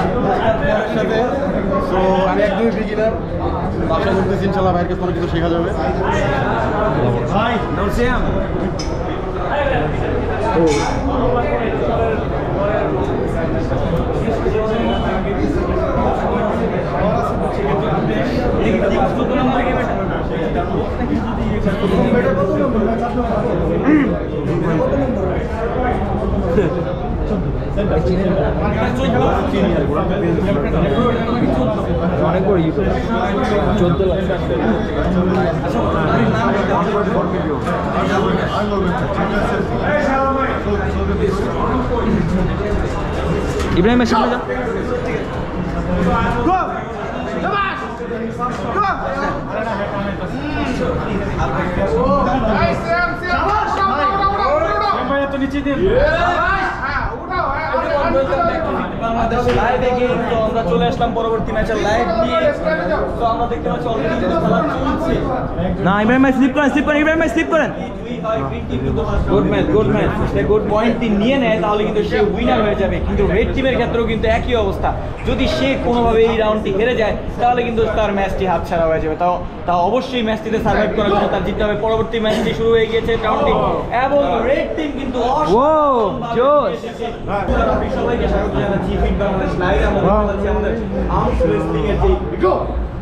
So I'm a beginner. After this, inshallah, I can do something. Hi, no Siam. Ibrahim, live again, so আমরা চলে আসলাম পরবর্তী ম্যাচের live নিয়ে। তো আমরা দেখতে পাচ্ছি অলরেডি খেলা চলছে। না ইব্রাহিম ভাই স্লিপ করেন, ইব্রাহিম ভাই স্লিপ করেন। গুড ম্যাচ, সে গুড পয়েন্টটি নিয়ে নেয় তাহলে কিন্তু সে উইনার হয়ে যাবে। কিন্তু রেড টিমের ক্ষেত্রেও কিন্তু একই অবস্থা, যদি সে কোনোভাবে এই রাউন্ডটি হেরে যায় তাহলে কিন্তু তার ম্যাচটি হাতছাড়া হয়ে যাবে। তাও অবশ্যই ম্যাচটিতে সার্ভাইভ করার জন্য তার জিততে হবে। পরবর্তী ম্যাচটি শুরু হয়ে গিয়েছে রাউন্ডটি, এবং রেড টিম কিন্তু সবাইকে স্বাগত জানাচ্ছি ফিট বাংলাদেশ লাইভে। আমরা বলছি আমাদের আর্মস রেসলিং এর যে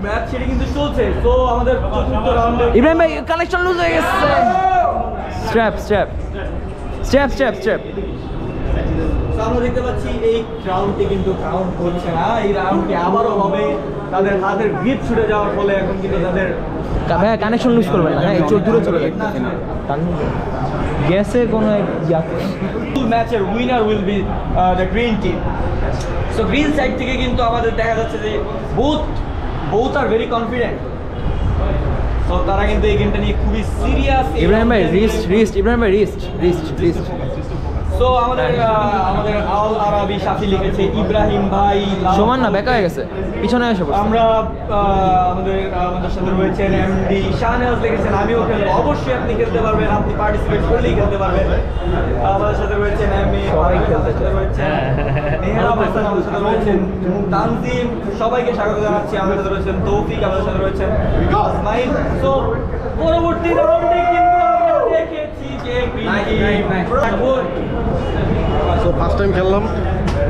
ম্যাচ সেটি কিন্তু চলছে। তো আমাদের চতুর্থ রাউন্ডে ইব্রাহিম ভাই কালেকশন লুজ হয়ে গেছে। Step. So আমরা দেখতে পাচ্ছি এই রাউন্ডটি কিন্তু কাউন্ট হচ্ছে না। এই রাউন্ডটি আবারও হবে, তাদের হাতের গ্রিপ ছুটে যাওয়ার ফলে এখন কিন্তু তাদের কানেকশন লুজ করবে না। হ্যাঁ, একটু দূরে চলে যাবে। গ্যাসের কোনো ম্যাচের winner will be the green team. So green side থেকে কিন্তু আমাদের দেখা যাচ্ছে যে বোথ আর ভেরি কনফিডেন্ট। তো তারা কিন্তু এই গেমটা নিয়ে খুবই সিরিয়াস। ইব্রাহিম ভাই রিস্ট, ইব্রাহিম ভাই রিস্ট। সো আমাদের আল আরাবি সাথী লিখেছে ইব্রাহিম ভাই সমান না বেকা হয়ে গেছে, পিছনে এসে পড়ছে। আমরা আমাদের সাথে রয়েছেন এমডি শাহনাজ লিখেছেন আমিও খেলবো। অবশ্যই আপনি খেলতে পারবেন, আপনি পার্টিসিপেট করলেই খেলতে পারবেন। আমাদের সাথে রয়েছেন এমডি, আমাদের সাথে রয়েছেন তানজিম, সবাইকে স্বাগত জানাচ্ছি। আমাদের সাথে রয়েছেন তৌফিক, আমাদের সাথে রয়েছেন ইসমাইল। সো পরবর্তী রাউন্ডে কিন্তু আমরা দেখেছি যে ফার্স্ট টাইম খেললাম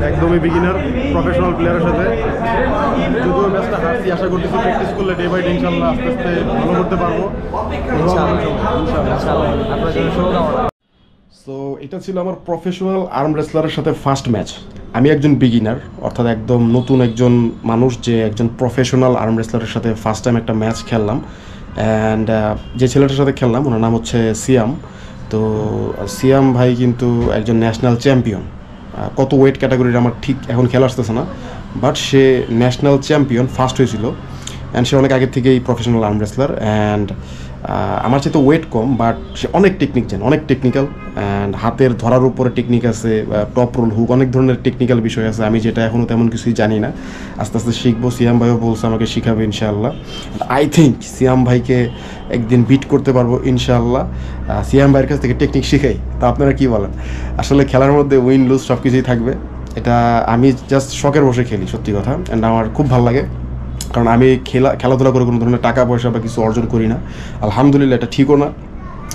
একদমই বিগিনার প্রফেশনাল প্লেয়ারের সাথে। যদিও ম্যাচটা হারছি, আশা করতেছি প্র্যাকটিস করলে ডে বাই ডে ইনশাল্লাহ আস্তে আস্তে ভালো করতে পারবো। সো এটা ছিল আমার প্রফেশনাল আর্ম রেসলারের সাথে ফার্স্ট ম্যাচ। আমি একজন বিগিনার, অর্থাৎ একদম নতুন একজন মানুষ যে একজন প্রফেশনাল আর্ম রেসলারের সাথে ফার্স্ট টাইম একটা ম্যাচ খেললাম। অ্যান্ড যে ছেলেটার সাথে খেললাম ওনার নাম হচ্ছে সিয়াম। তো সিয়াম ভাই কিন্তু একজন ন্যাশনাল চ্যাম্পিয়ন, কত ওয়েট ক্যাটাগরির আমার ঠিক এখন খেলা আসতেছে না, বাট সে ন্যাশনাল চ্যাম্পিয়ন ফার্স্ট হয়েছিল। অ্যান্ড সে অনেক আগে থেকেই প্রফেশনাল আর্ম রেসলার, অ্যান্ড আমার চেয়ে তো ওয়েট কম, বাট সে অনেক টেকনিক জানে, অনেক টেকনিক্যাল। অ্যান্ড হাতের ধরার উপরে টেকনিক আছে, টপ রোল, হুক, অনেক ধরনের টেকনিক্যাল বিষয় আছে, আমি যেটা এখনও তেমন কিছুই জানি না। আস্তে আস্তে শিখবো, সিয়াম ভাইও বলছে আমাকে শিখাবে ইনশাআল্লাহ। আই থিঙ্ক সিয়াম ভাইকে একদিন বিট করতে পারবো ইনশাআল্লাহ, সিয়াম ভাইয়ের কাছ থেকে টেকনিক শিখাই। তা আপনারা কী বলেন? আসলে খেলার মধ্যে উইন লুজ সব কিছুই থাকবে, এটা আমি জাস্ট শখের বসে খেলি সত্যি কথা। অ্যান্ড আমার খুব ভালো লাগে, কারণ আমি খেলাধুলা করে কোনো ধরনের টাকা পয়সা বা কিছু অর্জন করি না। আলহামদুলিল্লাহ, এটা ঠিকও না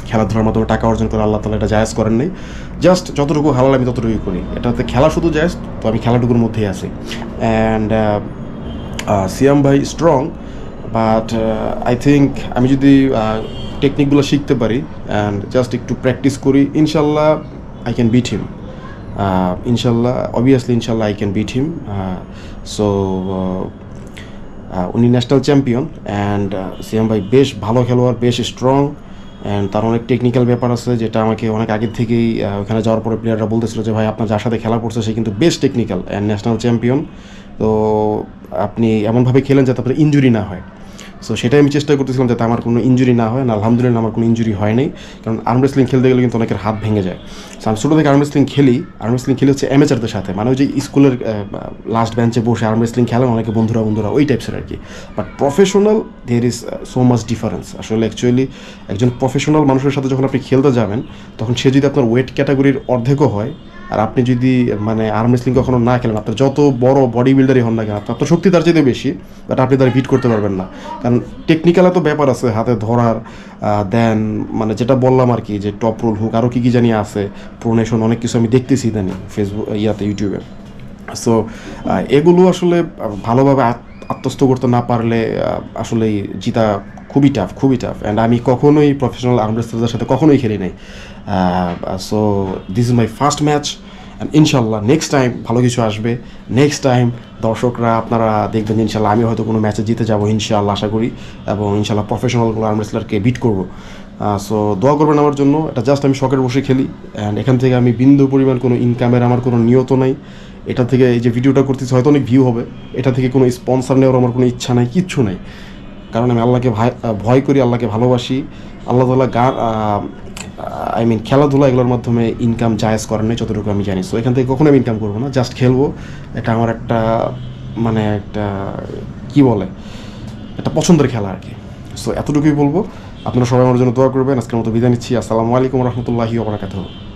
খেলাধুলার মাধ্যমে টাকা অর্জন করে, আল্লাহ তাআলা এটা জায়েজ করেন নাই। জাস্ট যতটুকু হালাল আমি ততটুকুই করি, এটাতে খেলা শুধু জায়েজ, তো আমি খেলাটুকুর মধ্যেই আছি। অ্যান্ড সিয়াম ভাই স্ট্রং, বাট আই থিঙ্ক আমি যদি টেকনিকগুলো শিখতে পারি অ্যান্ড জাস্ট একটু প্র্যাকটিস করি ইনশাল্লাহ আই ক্যান বিট হিম। ইনশাল্লাহ অবভিয়াসলি ইনশাল্লাহ I can beat him. So উনি ন্যাশনাল চ্যাম্পিয়ন, অ্যান্ড সিয়াম ভাই বেশ ভালো খেলোয়াড়, বেশ স্ট্রং, অ্যান্ড তার অনেক টেকনিক্যাল ব্যাপার আছে, যেটা আমাকে অনেক আগের থেকেই ওখানে যাওয়ার পরে প্লেয়াররা বলতেছিল যে ভাই আপনার যার সাথে খেলা পড়ছে সে কিন্তু বেশ টেকনিক্যাল অ্যান্ড ন্যাশনাল চ্যাম্পিয়ন, তো আপনি এমনভাবে খেলেন যাতে আপনার ইঞ্জুরি না হয়। সো সেটাই আমি চেষ্টা করতেছিলাম যাতে আমার কোনো ইঞ্জুরি না হয়, না আলহামদুলিল্লাহ আমার কোনো ইঞ্জুরি হয় নাই, কারণ আর্ম রেসলিং খেলতে গেলে কিন্তু অনেকের হাত ভেঙে যায়। সো আমি ছোটো থেকে আর্ম রেসলিং খেলি, আর্ম রেসলিং খেলি হচ্ছে অ্যামেচারদের সাথে, মানে ওই যে স্কুলের লাস্ট বেঞ্চে বসে আর্ম রেসলিং খেলেন অনেকে বন্ধুরা ওই টাইপসের আর কি। বাট প্রফেশনাল দের ইজ সো মাচ ডিফারেন্স। আসলে অ্যাকচুয়ালি একজন প্রফেশনাল মানুষের সাথে যখন আপনি খেলতে যাবেন তখন সে যদি আপনার ওয়েট ক্যাটাগরির অর্ধেকও হয় আর আপনি যদি মানে আর্ম রেসলিং কখনো না খেলেন, আপনার যত বড় বডি বিল্ডারই হন না কেন, আপনার তো শক্তি তার চাইতে বেশি, বাট আপনি তার হিট করতে পারবেন না, কারণ টেকনিক্যাল তো ব্যাপার আছে, হাতে ধরার দেন মানে যেটা বললাম আর কি, যে টপ রোল হুক আরও কী জানি আছে, প্রোনেশন অনেক কিছু আমি দেখতেছি জানি ফেসবুক ইয়াতে ইউটিউবে। সো এগুলো আসলে ভালোভাবে আত্মস্থ করতে না পারলে আসলে জিতা খুবই টাফ অ্যান্ড আমি কখনোই প্রফেশনাল আর্ম রেসলারদের সাথে কখনোই খেলি নাই। So this is my first match and ইনশাল্লাহ নেক্সট টাইম ভালো কিছু আসবে। নেক্সট টাইম দর্শকরা আপনারা দেখবেন ইনশাল্লাহ আমি হয়তো কোনো ম্যাচে জিতে যাবো ইনশাল্লাহ আশা করি, এবং ইনশাল্লাহ প্রফেশনাল কোনো আর্ম রেসলারকে বিট করবো। সো দোয়া করবেন আমার জন্য, এটা জাস্ট আমি শখের বসে খেলি অ্যান্ড এখান থেকে আমি বিন্দু পরিমাণ কোনো ইনকামের আমার কোনো নিয়ত নাই। এটা থেকে এই যে ভিডিওটা করতেছি হয়তো অনেক ভিউ হবে, এটা থেকে কোনো স্পন্সর নেওয়ার আমার কোনো ইচ্ছা নাই, কিচ্ছু নাই, কারণ আমি আল্লাহকে ভয় করি, আল্লাহকে ভালোবাসি। আল্লাহ তাআলা খেলাধুলা এগুলোর মাধ্যমে ইনকাম জায়েজ করেন নাই যতটুকু আমি জানি। সো এখান থেকে কখনো আমি ইনকাম করবো না, জাস্ট খেলবো। এটা আমার একটা মানে একটা কী বলে একটা পছন্দের খেলা আর কি। সো এতটুকুই বলবো, আপনারা সবাই আমার জন্য দোয়া করবেন। আজকের মতো বিদায় নিচ্ছি। আসসালামু আলাইকুম রহমতুল্লাহি ওয়া বারাকাতুহু।